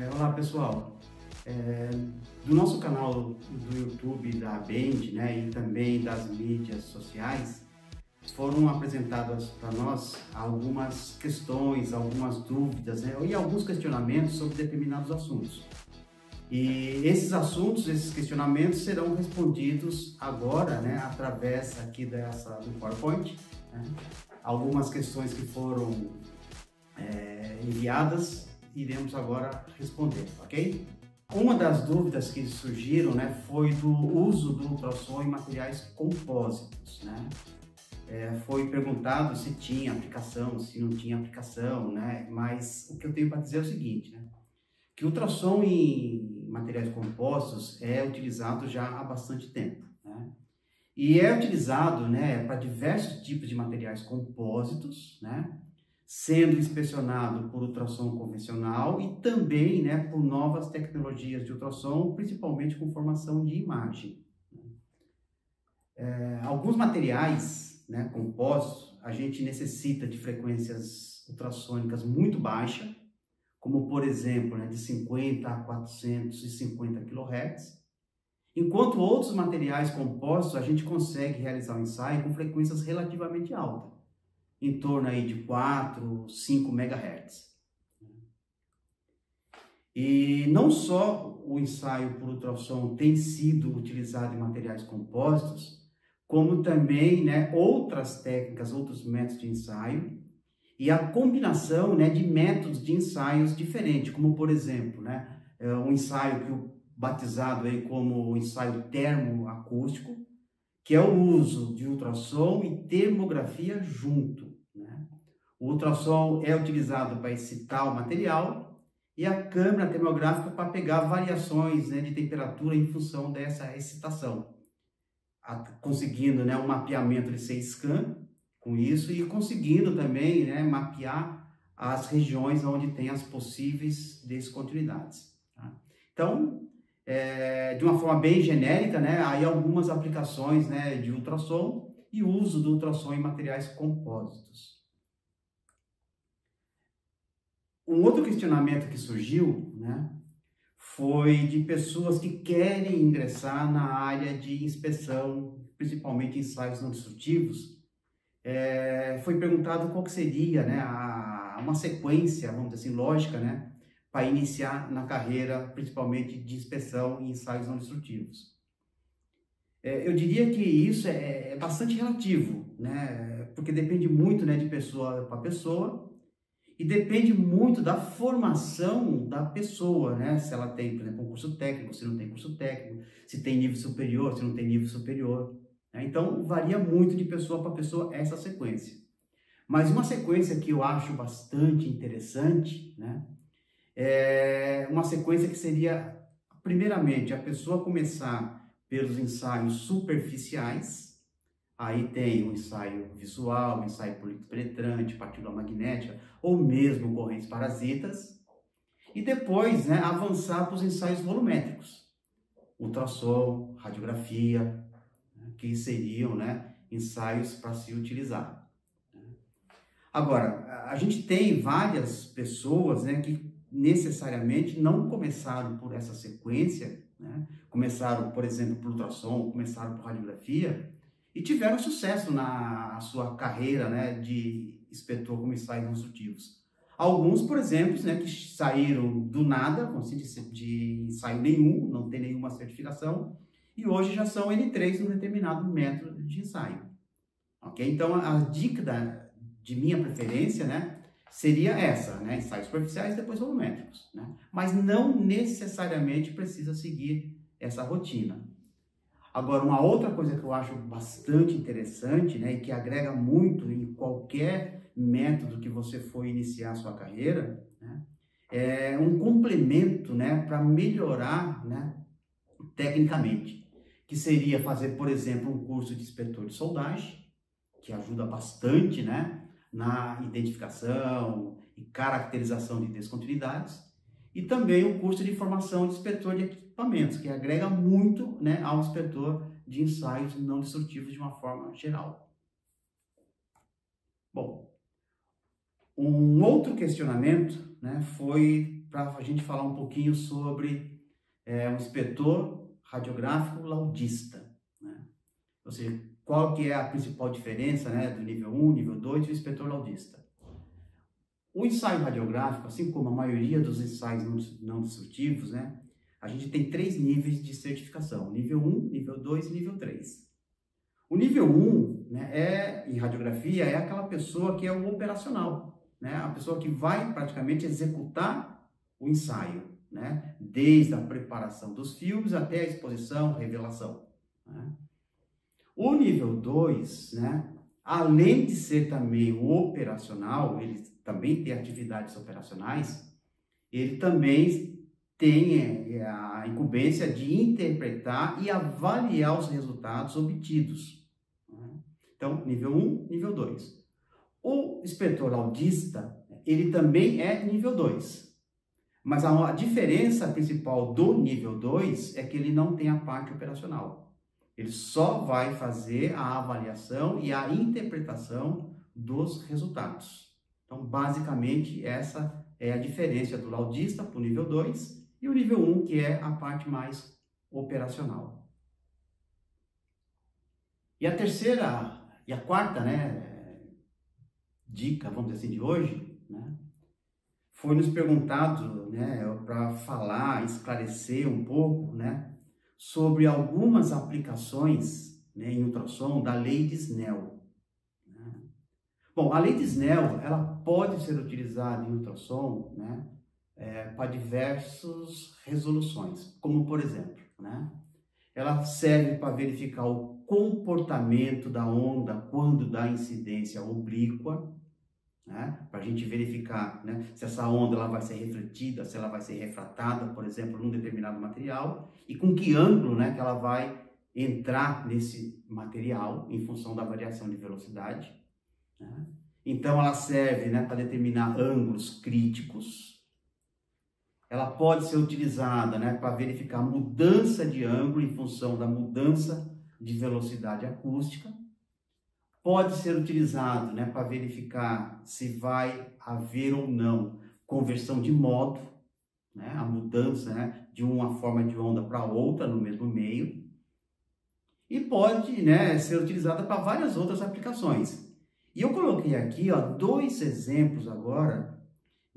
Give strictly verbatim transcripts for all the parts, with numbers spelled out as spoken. É, olá pessoal, é, do nosso canal do YouTube da Band, né, e também das mídias sociais, foram apresentadas para nós algumas questões, algumas dúvidas, né, e alguns questionamentos sobre determinados assuntos. E esses assuntos, esses questionamentos serão respondidos agora, né, através aqui dessa, do PowerPoint, né, algumas questões que foram é, enviadas, iremos agora responder, ok? Uma das dúvidas que surgiram, né, foi do uso do ultrassom em materiais compósitos, né? É, foi perguntado se tinha aplicação, se não tinha aplicação, né? Mas o que eu tenho para dizer é o seguinte, né? Que o ultrassom em materiais compostos é utilizado já há bastante tempo, né? E é utilizado, né, para diversos tipos de materiais compósitos, né? Sendo inspecionado por ultrassom convencional e também, né, por novas tecnologias de ultrassom, principalmente com formação de imagem. É, alguns materiais, né, compostos, a gente necessita de frequências ultrassônicas muito baixas, como por exemplo, né, de cinquenta a quatrocentos e cinquenta quilohertz, enquanto outros materiais compostos a gente consegue realizar o ensaio com frequências relativamente altas, em torno aí de quatro, cinco megahertz. E não só o ensaio por ultrassom tem sido utilizado em materiais compostos, como também, né, outras técnicas, outros métodos de ensaio e a combinação, né, de métodos de ensaios diferentes, como por exemplo, né, um ensaio que eu batizado aí como o ensaio termoacústico, que é o uso de ultrassom e termografia junto, né? O ultrassom é utilizado para excitar o material e a câmera termográfica para pegar variações, né, de temperatura em função dessa excitação, a, conseguindo, né, um mapeamento de C scan com isso e conseguindo também, né, mapear as regiões onde tem as possíveis descontinuidades, tá? Então, É, de uma forma bem genérica, né, aí algumas aplicações, né, de ultrassom e uso do ultrassom em materiais compósitos. Um outro questionamento que surgiu, né, foi de pessoas que querem ingressar na área de inspeção, principalmente ensaios não destrutivos. É, foi perguntado qual que seria, né, a, uma sequência, vamos dizer assim, lógica, né, para iniciar na carreira, principalmente de inspeção e ensaios não destrutivos. É, eu diria que isso é, é bastante relativo, né? Porque depende muito, né, de pessoa para pessoa e depende muito da formação da pessoa, né? Se ela tem, por exemplo, um curso técnico, se não tem curso técnico, se tem nível superior, se não tem nível superior, né? Então, varia muito de pessoa para pessoa essa sequência. Mas uma sequência que eu acho bastante interessante, né? É uma sequência que seria, primeiramente, a pessoa começar pelos ensaios superficiais. Aí tem o ensaio visual, o ensaio penetrante, partícula magnética ou mesmo correntes parasitas. E depois, né, avançar para os ensaios volumétricos, ultrassom, radiografia, que seriam, né, ensaios para se utilizar. Agora, a gente tem várias pessoas, né, que necessariamente não começaram por essa sequência, né? Começaram, por exemplo, por ultrassom, começaram por radiografia e tiveram sucesso na sua carreira, né, de inspetor como ensaios construtivos. Alguns, por exemplo, né, que saíram do nada, de ensaio nenhum, não tem nenhuma certificação, e hoje já são N três num determinado método de ensaio. Okay? Então, a dica da, de minha preferência, né, seria essa, né? Ensaios superficiais e depois volumétricos, né? Mas não necessariamente precisa seguir essa rotina. Agora, uma outra coisa que eu acho bastante interessante, né, e que agrega muito em qualquer método que você for iniciar a sua carreira, né, é um complemento, né, para melhorar, né, tecnicamente, que seria fazer, por exemplo, um curso de inspetor de soldagem, que ajuda bastante, né, na identificação e caracterização de descontinuidades, e também o curso de formação de inspetor de equipamentos, que agrega muito, né, ao inspetor de ensaios não destrutivos de uma forma geral. Bom, um outro questionamento, né, foi para a gente falar um pouquinho sobre é, um inspetor radiográfico laudista, né? Ou seja, qual que é a principal diferença, né, do nível um, nível dois e o inspetor laudista. O ensaio radiográfico, assim como a maioria dos ensaios não, não destrutivos, né, a gente tem três níveis de certificação, nível um, nível dois e nível três. O nível um, né, é, em radiografia é aquela pessoa que é o operacional, né, a pessoa que vai praticamente executar o ensaio, né, desde a preparação dos filmes até a exposição, revelação, né. O nível dois, né, além de ser também o operacional, ele também tem atividades operacionais, ele também tem a incumbência de interpretar e avaliar os resultados obtidos, né? Então, nível um, nível dois. O inspetor laudista, ele também é nível dois. Mas a diferença principal do nível dois é que ele não tem a parte operacional. Ele só vai fazer a avaliação e a interpretação dos resultados. Então, basicamente, essa é a diferença do laudista para o nível dois. E o nível um, que é a parte mais operacional. E a terceira e a quarta, né, dica, vamos dizer assim, de hoje, né, foi nos perguntado, né, para falar, esclarecer um pouco, né, sobre algumas aplicações, né, em ultrassom da lei de Snell. Né? Bom, a lei de Snell, ela pode ser utilizada em ultrassom, né, É, para diversas resoluções, como por exemplo, né, ela serve para verificar o comportamento da onda quando dá incidência oblíqua, né, para a gente verificar, né, se essa onda ela vai ser refletida, se ela vai ser refratada, por exemplo, num determinado material, e com que ângulo, né, que ela vai entrar nesse material em função da variação de velocidade, né. Então ela serve, né, para determinar ângulos críticos. Ela pode ser utilizada, né, para verificar mudança de ângulo em função da mudança de velocidade acústica. Pode ser utilizado, né, para verificar se vai haver ou não conversão de modo, né, a mudança, né, de uma forma de onda para outra no mesmo meio. E pode, né, ser utilizada para várias outras aplicações. E eu coloquei aqui, ó, dois exemplos agora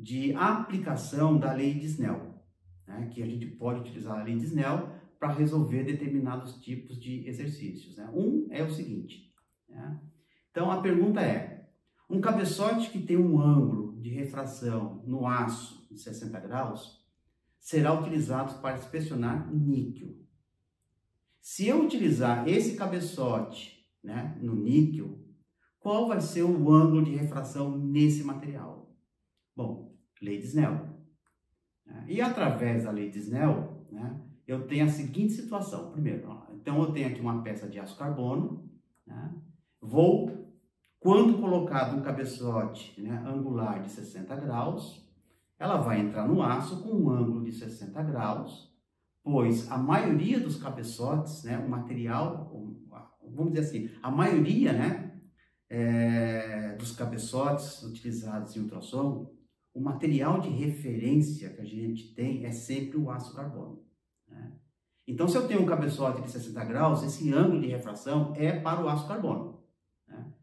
de aplicação da lei de Snell, né, que a gente pode utilizar a lei de Snell para resolver determinados tipos de exercícios, né? Um é o seguinte, né? Então a pergunta é: um cabeçote que tem um ângulo de refração no aço de sessenta graus será utilizado para inspecionar níquel. Se eu utilizar esse cabeçote, né, no níquel, qual vai ser o ângulo de refração nesse material? Bom, lei de Snell. E através da lei de Snell, né, eu tenho a seguinte situação. Primeiro, ó, então eu tenho aqui uma peça de aço carbono, né, vou, quando colocado um cabeçote, né, angular de sessenta graus, ela vai entrar no aço com um ângulo de sessenta graus, pois a maioria dos cabeçotes, né, o material, vamos dizer assim, a maioria, né, é, dos cabeçotes utilizados em ultrassom, o material de referência que a gente tem é sempre o aço carbono, né? Então, se eu tenho um cabeçote de sessenta graus, esse ângulo de refração é para o aço carbono, né?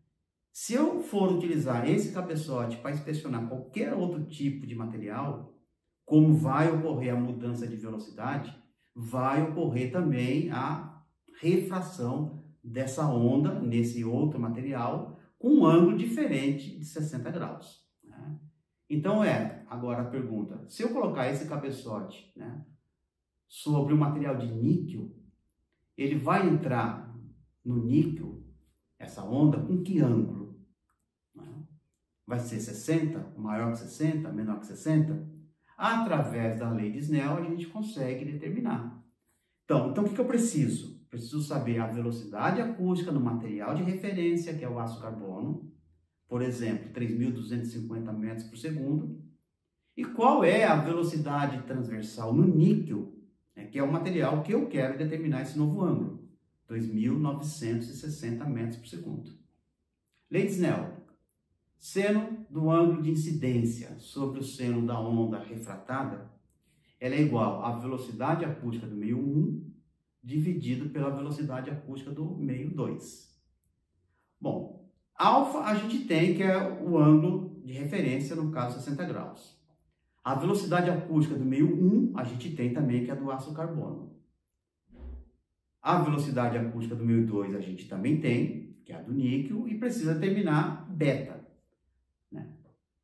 Se eu for utilizar esse cabeçote para inspecionar qualquer outro tipo de material, como vai ocorrer a mudança de velocidade, vai ocorrer também a refração dessa onda nesse outro material com um ângulo diferente de sessenta graus, né? Então é, agora a pergunta, se eu colocar esse cabeçote, né, sobre o material de níquel, ele vai entrar no níquel, essa onda, com que ângulo? Né? Vai ser sessenta? Maior que sessenta? Menor que sessenta? Através da lei de Snell a gente consegue determinar. Então, então o que, que eu preciso? Preciso saber a velocidade acústica no material de referência, que é o aço carbono, por exemplo, três mil duzentos e cinquenta metros por segundo, e qual é a velocidade transversal no níquel, né, que é o material que eu quero determinar esse novo ângulo, dois mil novecentos e sessenta metros por segundo. Lei de Snell, Seno do ângulo de incidência sobre o seno da onda refratada, ela é igual à velocidade acústica do meio um dividido pela velocidade acústica do meio dois. Bom, alfa a gente tem que é o ângulo de referência, no caso sessenta graus. A velocidade acústica do meio um a gente tem também, que é do ácido carbono. A velocidade acústica do meio dois a gente também tem, que é a do níquel, e precisa terminar beta.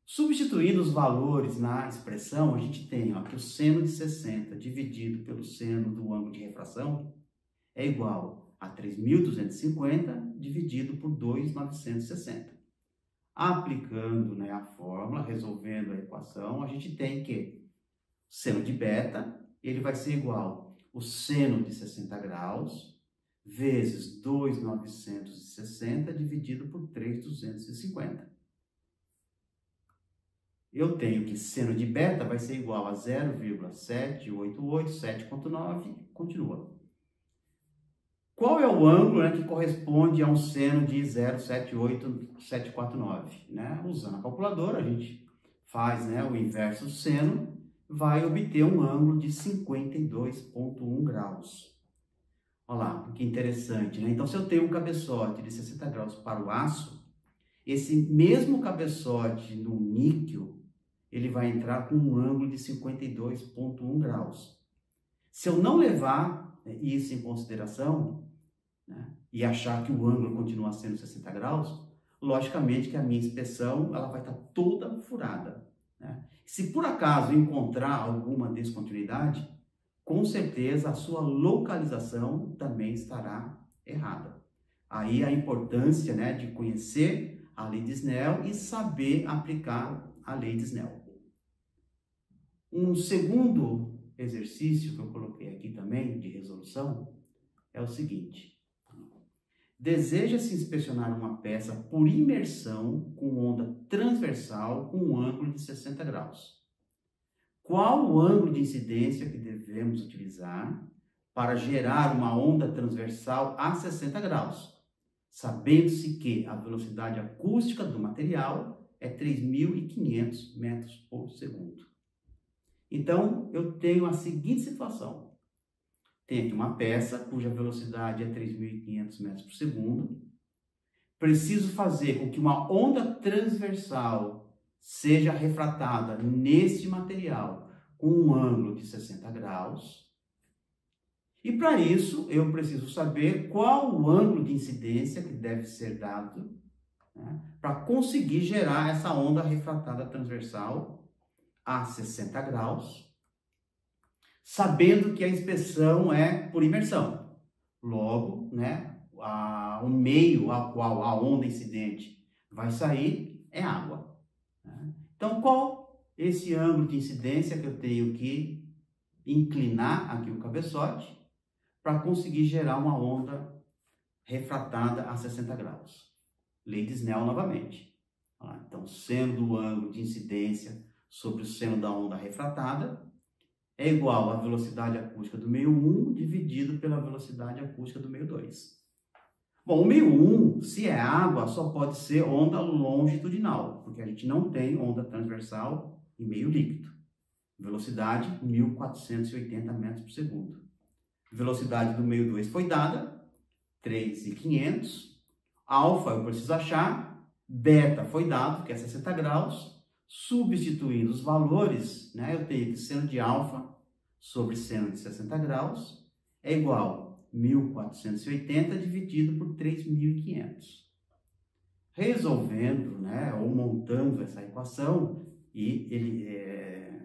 Substituindo os valores na expressão, a gente tem ó, que o seno de sessenta dividido pelo seno do ângulo de refração é igual a três mil duzentos e cinquenta dividido por dois mil novecentos e sessenta. Aplicando né, a fórmula, resolvendo a equação, a gente tem que o seno de beta ele vai ser igual ao seno de sessenta graus vezes dois mil novecentos e sessenta dividido por três mil duzentos e cinquenta. Eu tenho que seno de beta vai ser igual a zero vírgula sete oito oito sete ponto nove, continua. Qual é o ângulo né, que corresponde a um seno de zero vírgula sete oito sete quatro nove? Né? Usando a calculadora, a gente faz né, o inverso do seno, vai obter um ângulo de cinquenta e dois vírgula um graus. Olha lá, que interessante, né? Então, se eu tenho um cabeçote de sessenta graus para o aço, esse mesmo cabeçote no níquel, ele vai entrar com um ângulo de cinquenta e dois vírgula um graus. Se eu não levar isso em consideração, né, e achar que o ângulo continua sendo sessenta graus, logicamente que a minha inspeção ela vai estar toda furada. Né? Se por acaso encontrar alguma descontinuidade, com certeza a sua localização também estará errada. Aí a importância né, de conhecer a lei de Snell e saber aplicar a lei de Snell. Um segundo exercício que eu coloquei aqui também, de resolução, é o seguinte. Deseja-se inspecionar uma peça por imersão com onda transversal com um ângulo de sessenta graus. Qual o ângulo de incidência que devemos utilizar para gerar uma onda transversal a sessenta graus, sabendo-se que a velocidade acústica do material é três mil e quinhentos metros por segundo. Então, eu tenho a seguinte situação. Tenho aqui uma peça cuja velocidade é três mil e quinhentos metros por segundo. Preciso fazer com que uma onda transversal seja refratada neste material com um ângulo de sessenta graus. E para isso, eu preciso saber qual o ângulo de incidência que deve ser dado né, para conseguir gerar essa onda refratada transversal a sessenta graus, sabendo que a inspeção é por imersão. Logo, né, a, o meio ao qual a onda incidente vai sair é água. Né? Então, qual esse ângulo de incidência que eu tenho que inclinar aqui o cabeçote para conseguir gerar uma onda refratada a sessenta graus? Lei de Snell novamente. Ah, então, seno do ângulo de incidência sobre o seno da onda refratada é igual à velocidade acústica do meio um dividido pela velocidade acústica do meio dois. Bom, o meio um, se é água, só pode ser onda longitudinal, porque a gente não tem onda transversal e meio líquido. Velocidade, mil quatrocentos e oitenta metros por segundo. Velocidade do meio dois foi dada, três mil e quinhentos. Alfa eu preciso achar, beta foi dado, que é sessenta graus, substituindo os valores, né, eu tenho que seno de alfa sobre seno de sessenta graus é igual a mil quatrocentos e oitenta dividido por três mil e quinhentos. Resolvendo, né, ou montando essa equação e ele, é,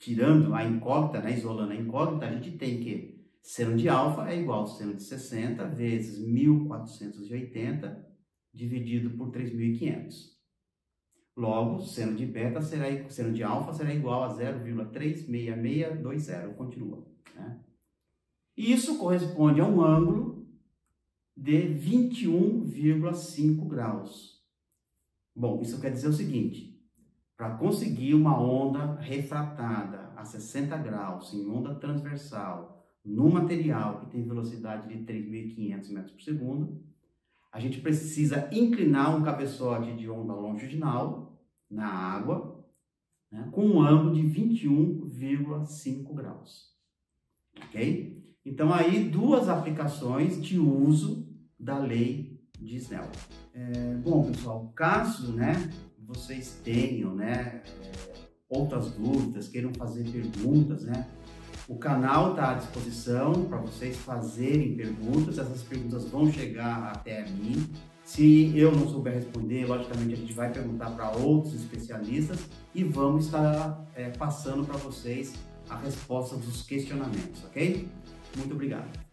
tirando a incógnita, né, isolando a incógnita, a gente tem que seno de alfa é igual ao seno de sessenta vezes mil quatrocentos e oitenta dividido por três mil e quinhentos. Logo, seno de beta será, seno de alfa será igual a zero vírgula três seis seis dois zero. Continua. Né? Isso corresponde a um ângulo de vinte e um vírgula cinco graus. Bom, isso quer dizer o seguinte. Para conseguir uma onda refratada a sessenta graus em onda transversal no material que tem velocidade de três mil e quinhentos metros por segundo, A gente precisa inclinar um cabeçote de onda longitudinal na água, né, com um ângulo de vinte e um vírgula cinco graus. Ok? Então, aí, duas aplicações de uso da lei de Snell. É, bom, pessoal, caso, né, vocês tenham, né, outras dúvidas, queiram fazer perguntas, né, o canal está à disposição para vocês fazerem perguntas. Essas perguntas vão chegar até mim. Se eu não souber responder, logicamente a gente vai perguntar para outros especialistas e vamos estar é, passando para vocês a resposta dos questionamentos, ok? Muito obrigado.